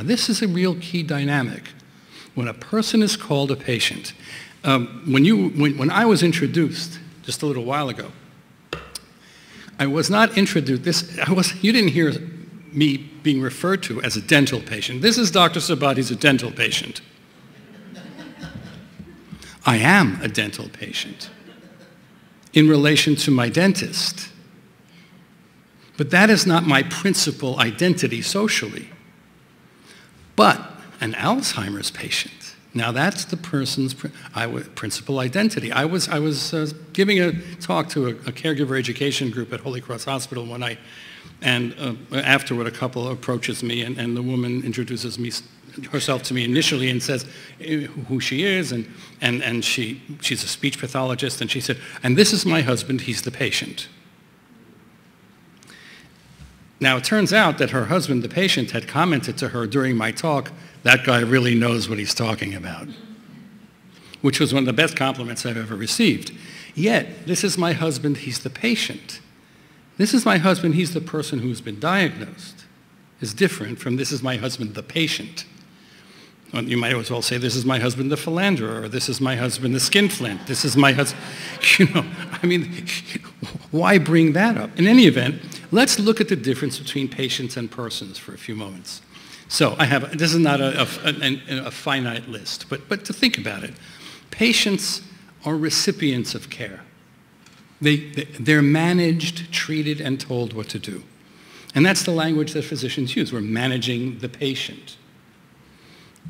Now, this is a real key dynamic. When a person is called a patient, when I was introduced just a little while ago, I was not introduced, you didn't hear me being referred to as a dental patient. This is Dr. Sabat, he's a dental patient. I am a dental patient in relation to my dentist. But that is not my principal identity socially. But an Alzheimer's patient, now that's the person's principal identity. I was giving a talk to a caregiver education group at Holy Cross Hospital one night, and afterward a couple approaches me, and the woman introduces me, herself to me initially and says who she is, and she's a speech pathologist, and she said, and this is my husband, he's the patient. Now it turns out that her husband, the patient, had commented to her during my talk, that guy really knows what he's talking about, which was one of the best compliments I've ever received. Yet, this is my husband, he's the patient. This is my husband, he's the person who's been diagnosed, is different from this is my husband, the patient. You might as well say, this is my husband, the philanderer, or this is my husband, the skinflint, this is my husband, you know, I mean, why bring that up? In any event, let's look at the difference between patients and persons for a few moments. So I have, this is not a finite list, but to think about it, patients are recipients of care. They're managed, treated, and told what to do. And that's the language that physicians use. We're managing the patient.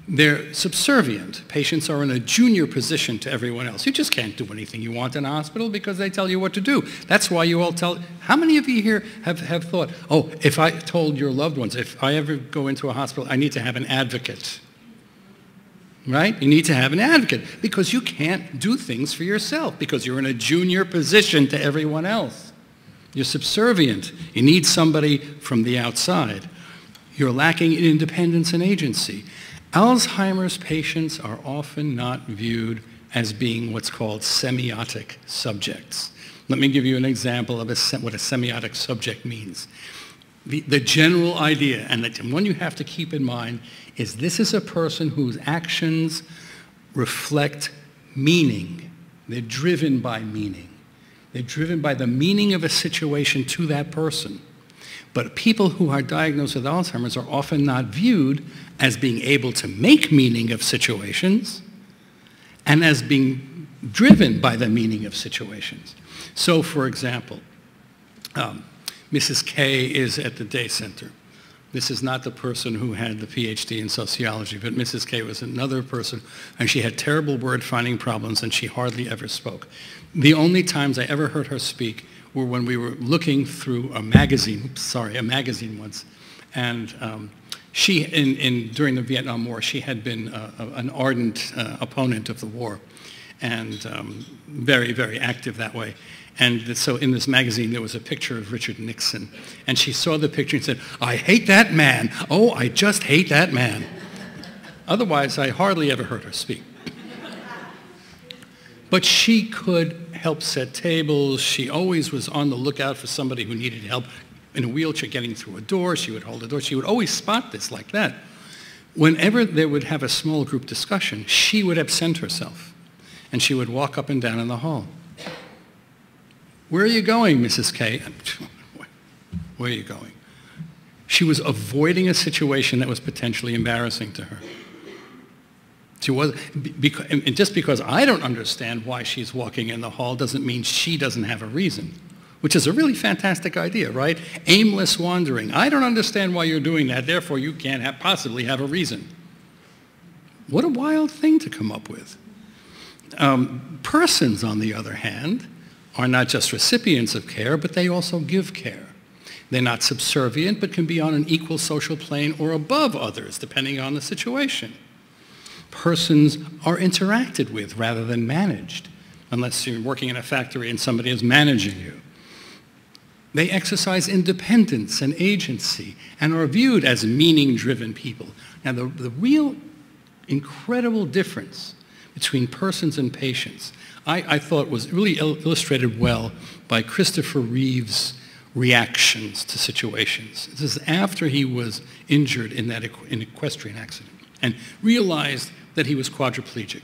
They're subservient. Patients are in a junior position to everyone else. You just can't do anything you want in a hospital because they tell you what to do. That's why you all tell, how many of you here have thought, oh, if I told your loved ones, if I ever go into a hospital, I need to have an advocate, right? You need to have an advocate because you can't do things for yourself because you're in a junior position to everyone else. You're subservient. You need somebody from the outside. You're lacking in independence and agency. Alzheimer's patients are often not viewed as being what's called semiotic subjects. Let me give you an example of what a semiotic subject means. The general idea, and the one you have to keep in mind, is this is a person whose actions reflect meaning. They're driven by meaning. They're driven by the meaning of a situation to that person. But people who are diagnosed with Alzheimer's are often not viewed as being able to make meaning of situations and as being driven by the meaning of situations. So, for example, Mrs. K is at the day center. This is not the person who had the PhD in sociology, but Mrs. K was another person, and she had terrible word-finding problems, and she hardly ever spoke. The only times I ever heard her speak were when we were looking through a magazine, oops, sorry, a magazine once, and she, during the Vietnam War, she had been an ardent opponent of the war, and very, very active that way. And so in this magazine, there was a picture of Richard Nixon, and she saw the picture and said, I hate that man. Oh, I just hate that man. Otherwise, I hardly ever heard her speak. But she could help set tables. She always was on the lookout for somebody who needed help in a wheelchair getting through a door. She would hold the door. She would always spot this like that. Whenever they would have a small group discussion, she would absent herself, and she would walk up and down in the hall. Where are you going, Mrs. K? Where are you going? She was avoiding a situation that was potentially embarrassing to her. She was, and just because I don't understand why she's walking in the hall doesn't mean she doesn't have a reason, which is a really fantastic idea, right? Aimless wandering. I don't understand why you're doing that, therefore you can't possibly have a reason. What a wild thing to come up with. Persons, on the other hand, are not just recipients of care, but they also give care. They're not subservient, but can be on an equal social plane or above others, depending on the situation. Persons are interacted with rather than managed, unless you're working in a factory and somebody is managing you. They exercise independence and agency and are viewed as meaning-driven people. Now, the real incredible difference between persons and patients, I thought was really illustrated well by Christopher Reeve's reactions to situations. This is after he was injured in that equestrian accident and realized that he was quadriplegic.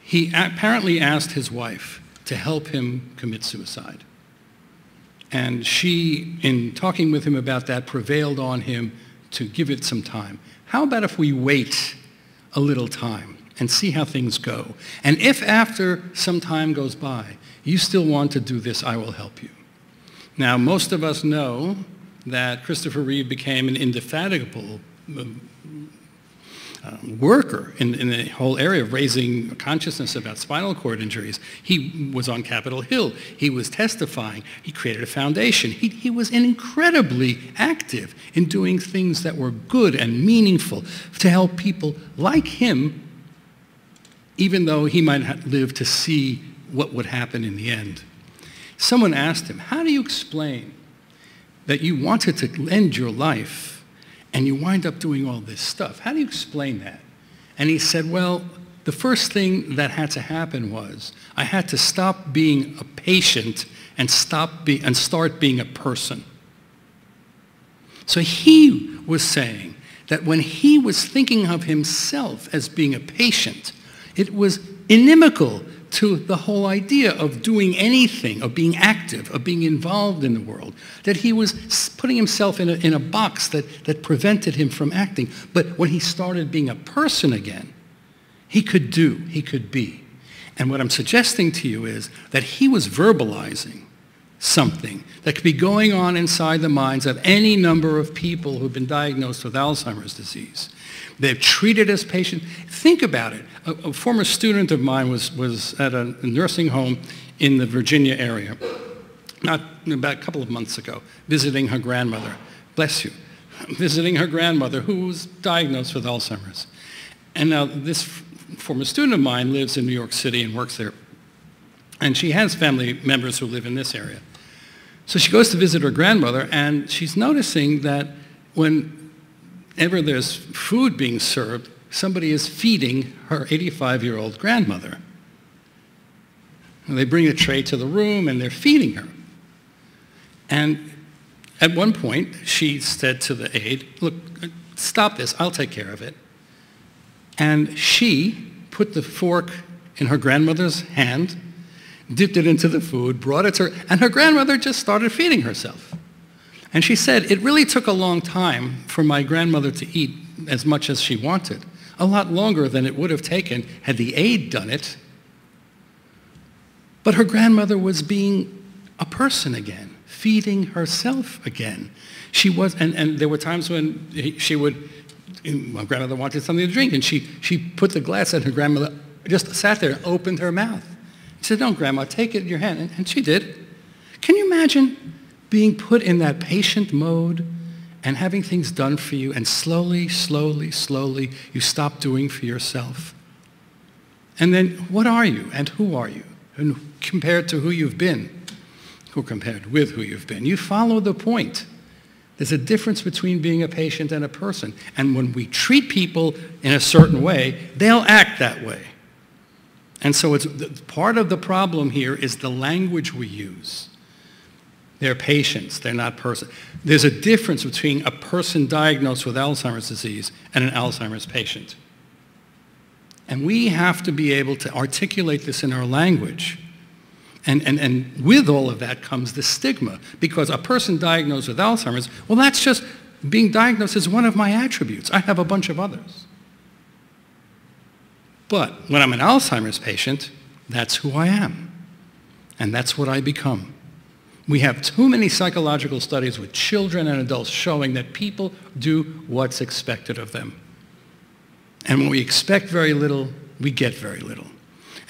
He apparently asked his wife to help him commit suicide. And she, in talking with him about that, prevailed on him to give it some time. How about if we wait a little time and see how things go? And if after some time goes by, you still want to do this, I will help you. Now, most of us know that Christopher Reeve became an indefatigable worker in the whole area of raising consciousness about spinal cord injuries. He was on Capitol Hill. He was testifying. He created a foundation. He was incredibly active in doing things that were good and meaningful to help people like him, even though he might live to see what would happen in the end. Someone asked him, how do you explain that you wanted to end your life and you wind up doing all this stuff? How do you explain that? And he said, well, the first thing that had to happen was I had to stop being a patient and start being a person. So he was saying that when he was thinking of himself as being a patient, it was inimical to the whole idea of doing anything, of being active, of being involved in the world, that he was putting himself in a box that prevented him from acting. But when he started being a person again, he could do, he could be. And what I'm suggesting to you is that he was verbalizing something that could be going on inside the minds of any number of people who've been diagnosed with Alzheimer's disease. They're treated as patients. Think about it. A former student of mine was at a nursing home in the Virginia area about a couple of months ago, visiting her grandmother. Bless you. Visiting her grandmother, who was diagnosed with Alzheimer's. And now this former student of mine lives in New York City and works there. And she has family members who live in this area. So she goes to visit her grandmother, and she's noticing that whenever there's food being served, somebody is feeding her 85-year-old grandmother. And they bring a tray to the room, and they're feeding her. And at one point, she said to the aide, look, stop this. I'll take care of it. And she put the fork in her grandmother's hand, dipped it into the food, brought it to her, and her grandmother just started feeding herself. And she said, it really took a long time for my grandmother to eat as much as she wanted, a lot longer than it would have taken had the aide done it. But her grandmother was being a person again, feeding herself again. She was, and there were times when she would, my grandmother wanted something to drink, and she put the glass in her grandmother, just sat there and opened her mouth. She said, no, Grandma, take it in your hand. And she did. Can you imagine being put in that patient mode and having things done for you, and slowly, slowly, slowly, you stop doing for yourself? And then what are you and who are you? And compared to who you've been, or compared with who you've been, you follow the point. There's a difference between being a patient and a person. And when we treat people in a certain way, they'll act that way. And so it's, part of the problem here is the language we use. They're patients, they're not person. There's a difference between a person diagnosed with Alzheimer's disease and an Alzheimer's patient. And we have to be able to articulate this in our language. And with all of that comes the stigma, because a person diagnosed with Alzheimer's, well, that's just, being diagnosed is one of my attributes. I have a bunch of others. But when I'm an Alzheimer's patient, that's who I am. And that's what I become. We have too many psychological studies with children and adults showing that people do what's expected of them. And when we expect very little, we get very little.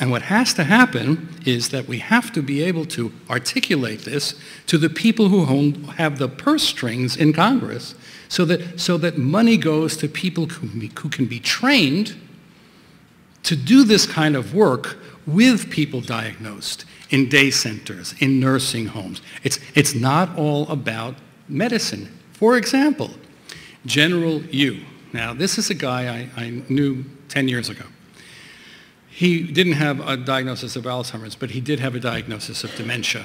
And what has to happen is that we have to be able to articulate this to the people who have the purse strings in Congress, so that money goes to people who can be trained to do this kind of work with people diagnosed in day centers, in nursing homes. It's not all about medicine. For example, General Yu. Now, this is a guy I knew 10 years ago. He didn't have a diagnosis of Alzheimer's, but he did have a diagnosis of dementia.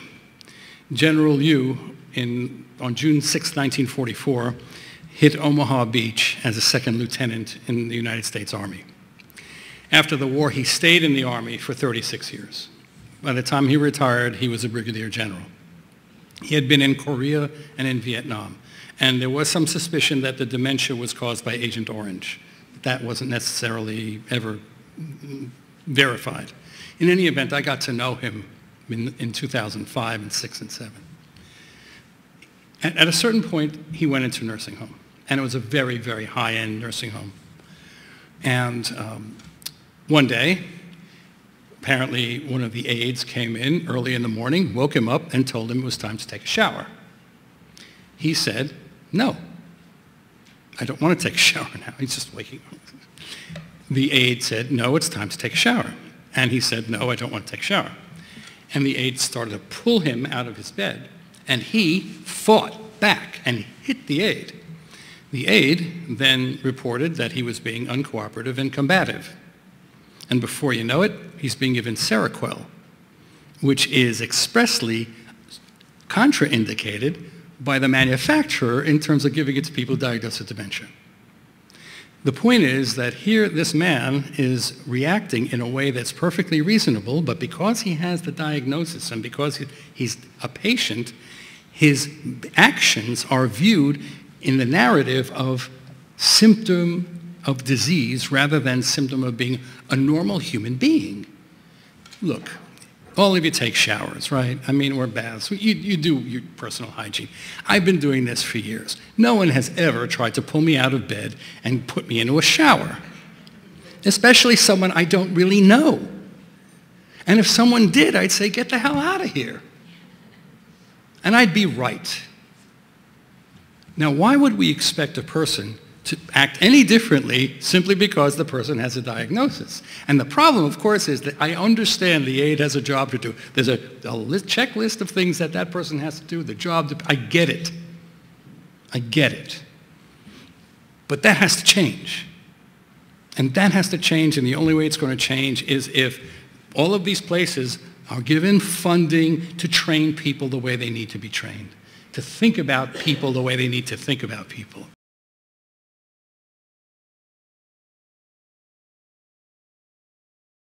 General Yu, on June 6, 1944, hit Omaha Beach as a second lieutenant in the United States Army. After the war, he stayed in the Army for 36 years. By the time he retired, he was a brigadier general. He had been in Korea and in Vietnam, and there was some suspicion that the dementia was caused by Agent Orange. That wasn't necessarily ever verified. In any event, I got to know him in 2005 and 6 and 7. At a certain point, he went into a nursing home, and it was a very, very high-end nursing home. And one day, apparently one of the aides came in early in the morning, woke him up, and told him it was time to take a shower. He said, "No, I don't want to take a shower now." He's just waking up. The aide said, "No, it's time to take a shower." And he said, "No, I don't want to take a shower." And the aide started to pull him out of his bed. And he fought back and hit the aide. The aide then reported that he was being uncooperative and combative. And before you know it, he's being given Seroquel, which is expressly contraindicated by the manufacturer in terms of giving it to people diagnosed with dementia. The point is that here this man is reacting in a way that's perfectly reasonable, but because he has the diagnosis and because he's a patient, his actions are viewed in the narrative of symptom of disease rather than symptom of being a normal human being. Look, all of you take showers, right? I mean, or baths. You do your personal hygiene. I've been doing this for years. No one has ever tried to pull me out of bed and put me into a shower, especially someone I don't really know. And if someone did, I'd say, get the hell out of here. And I'd be right. Now, why would we expect a person to act any differently simply because the person has a diagnosis? And the problem, of course, is that I understand the aide has a job to do. There's a checklist of things that that person has to do, the job. I get it. I get it. But that has to change. And that has to change, and the only way it's going to change is if all of these places are given funding to train people the way they need to be trained, to think about people the way they need to think about people.